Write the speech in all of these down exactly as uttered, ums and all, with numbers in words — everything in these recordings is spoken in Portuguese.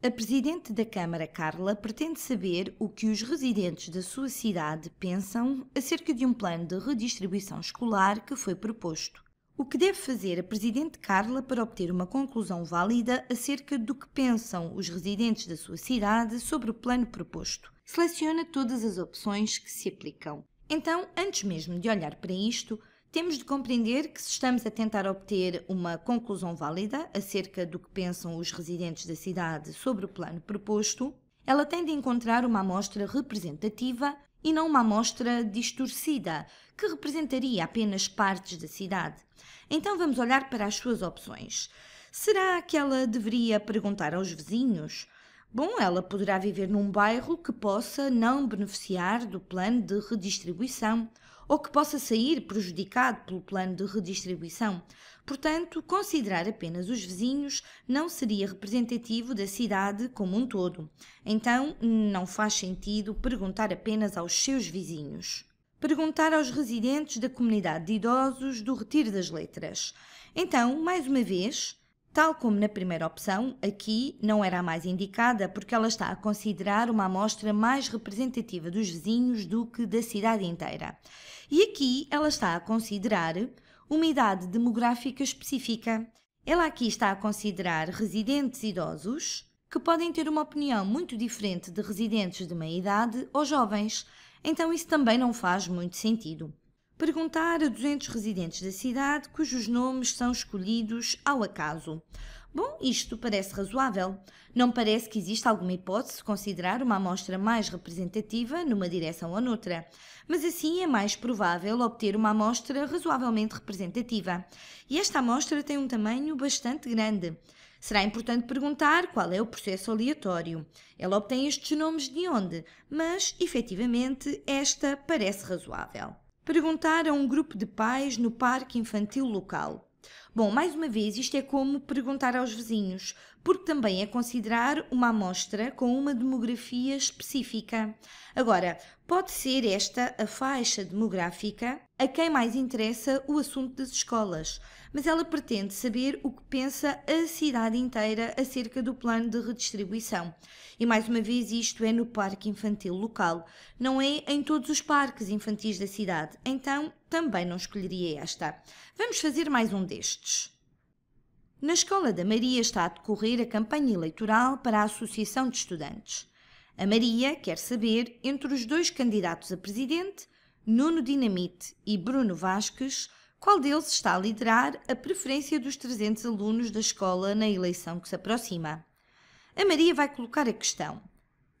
A Presidente da Câmara, Carla, pretende saber o que os residentes da sua cidade pensam acerca de um plano de redistribuição escolar que foi proposto. O que deve fazer a Presidente Carla para obter uma conclusão válida acerca do que pensam os residentes da sua cidade sobre o plano proposto? Seleciona todas as opções que se aplicam. Então, antes mesmo de olhar para isto, temos de compreender que se estamos a tentar obter uma conclusão válida acerca do que pensam os residentes da cidade sobre o plano proposto, ela tem de encontrar uma amostra representativa e não uma amostra distorcida, que representaria apenas partes da cidade. Então vamos olhar para as suas opções. Será que ela deveria perguntar aos vizinhos? Bom, ela poderá viver num bairro que possa não beneficiar do plano de redistribuição ou que possa sair prejudicado pelo plano de redistribuição. Portanto, considerar apenas os vizinhos não seria representativo da cidade como um todo. Então, não faz sentido perguntar apenas aos seus vizinhos. Perguntar aos residentes da comunidade de idosos do Retiro das Letras. Então, mais uma vez, tal como na primeira opção, aqui não era a mais indicada porque ela está a considerar uma amostra mais representativa dos vizinhos do que da cidade inteira. E aqui ela está a considerar uma idade demográfica específica. Ela aqui está a considerar residentes idosos que podem ter uma opinião muito diferente de residentes de meia-idade ou jovens. Então isso também não faz muito sentido. Perguntar a duzentos residentes da cidade cujos nomes são escolhidos ao acaso. Bom, isto parece razoável. Não parece que exista alguma hipótese de considerar uma amostra mais representativa numa direção ou noutra, mas assim é mais provável obter uma amostra razoavelmente representativa. E esta amostra tem um tamanho bastante grande. Será importante perguntar qual é o processo aleatório. Ela obtém estes nomes de onde, mas, efetivamente, esta parece razoável. Perguntar a um grupo de pais no parque infantil local. Bom, mais uma vez, isto é como perguntar aos vizinhos, porque também é considerar uma amostra com uma demografia específica. Agora, pode ser esta a faixa demográfica a quem mais interessa o assunto das escolas, mas ela pretende saber o que pensa a cidade inteira acerca do plano de redistribuição. E mais uma vez isto é no parque infantil local, não é em todos os parques infantis da cidade, então também não escolheria esta. Vamos fazer mais um destes. Na escola da Maria está a decorrer a campanha eleitoral para a Associação de Estudantes. A Maria quer saber, entre os dois candidatos a presidente, Nuno Dinamite e Bruno Vasques, qual deles está a liderar a preferência dos trezentos alunos da escola na eleição que se aproxima. A Maria vai colocar a questão: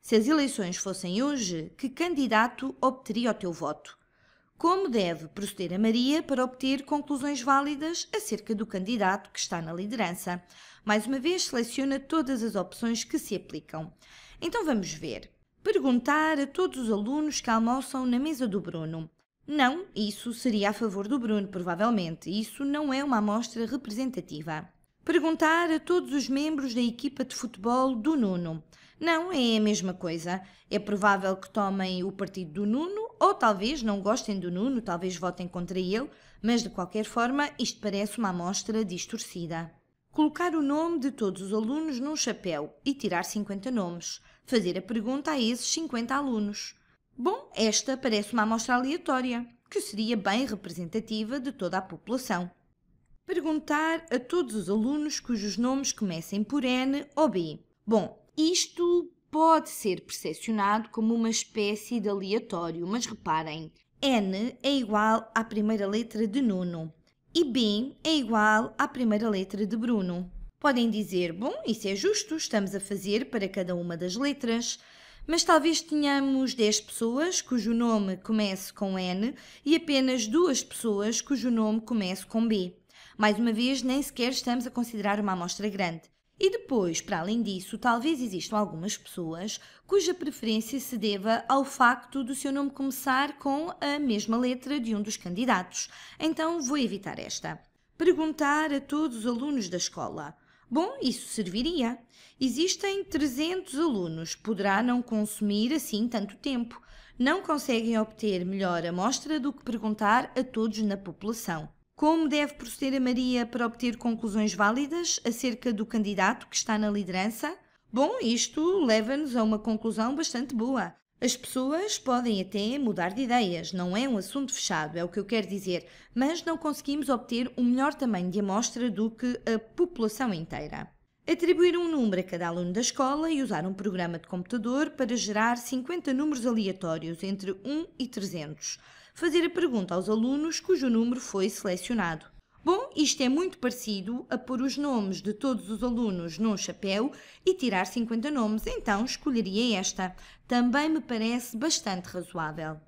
se as eleições fossem hoje, que candidato obteria o teu voto? Como deve proceder a Maria para obter conclusões válidas acerca do candidato que está na liderança? Mais uma vez, seleciona todas as opções que se aplicam. Então vamos ver. Perguntar a todos os alunos que almoçam na mesa do Bruno. Não, isso seria a favor do Bruno, provavelmente. Isso não é uma amostra representativa. Perguntar a todos os membros da equipa de futebol do Nuno. Não, é a mesma coisa. É provável que tomem o partido do Nuno ou talvez não gostem do Nuno, talvez votem contra ele, mas de qualquer forma isto parece uma amostra distorcida. Colocar o nome de todos os alunos num chapéu e tirar cinquenta nomes. Fazer a pergunta a esses cinquenta alunos. Bom, esta parece uma amostra aleatória, que seria bem representativa de toda a população. Perguntar a todos os alunos cujos nomes comecem por N ou B. Bom, isto pode ser percepcionado como uma espécie de aleatório, mas reparem, N é igual à primeira letra de Nuno e B é igual à primeira letra de Bruno. Podem dizer, bom, isso é justo, estamos a fazer para cada uma das letras, mas talvez tenhamos dez pessoas cujo nome comece com N e apenas duas pessoas cujo nome comece com B. Mais uma vez, nem sequer estamos a considerar uma amostra grande. E depois, para além disso, talvez existam algumas pessoas cuja preferência se deva ao facto do seu nome começar com a mesma letra de um dos candidatos. Então, vou evitar esta. Perguntar a todos os alunos da escola. Bom, isso serviria. Existem trezentos alunos, poderá não consumir assim tanto tempo. Não conseguem obter melhor amostra do que perguntar a todos na população. Como deve proceder a Maria para obter conclusões válidas acerca do candidato que está na liderança? Bom, isto leva-nos a uma conclusão bastante boa. As pessoas podem até mudar de ideias, não é um assunto fechado, é o que eu quero dizer, mas não conseguimos obter um melhor tamanho de amostra do que a população inteira. Atribuir um número a cada aluno da escola e usar um programa de computador para gerar cinquenta números aleatórios entre um e trezentos. Fazer a pergunta aos alunos cujo número foi selecionado. Bom, isto é muito parecido a pôr os nomes de todos os alunos num chapéu e tirar cinquenta nomes, então escolheria esta. Também me parece bastante razoável.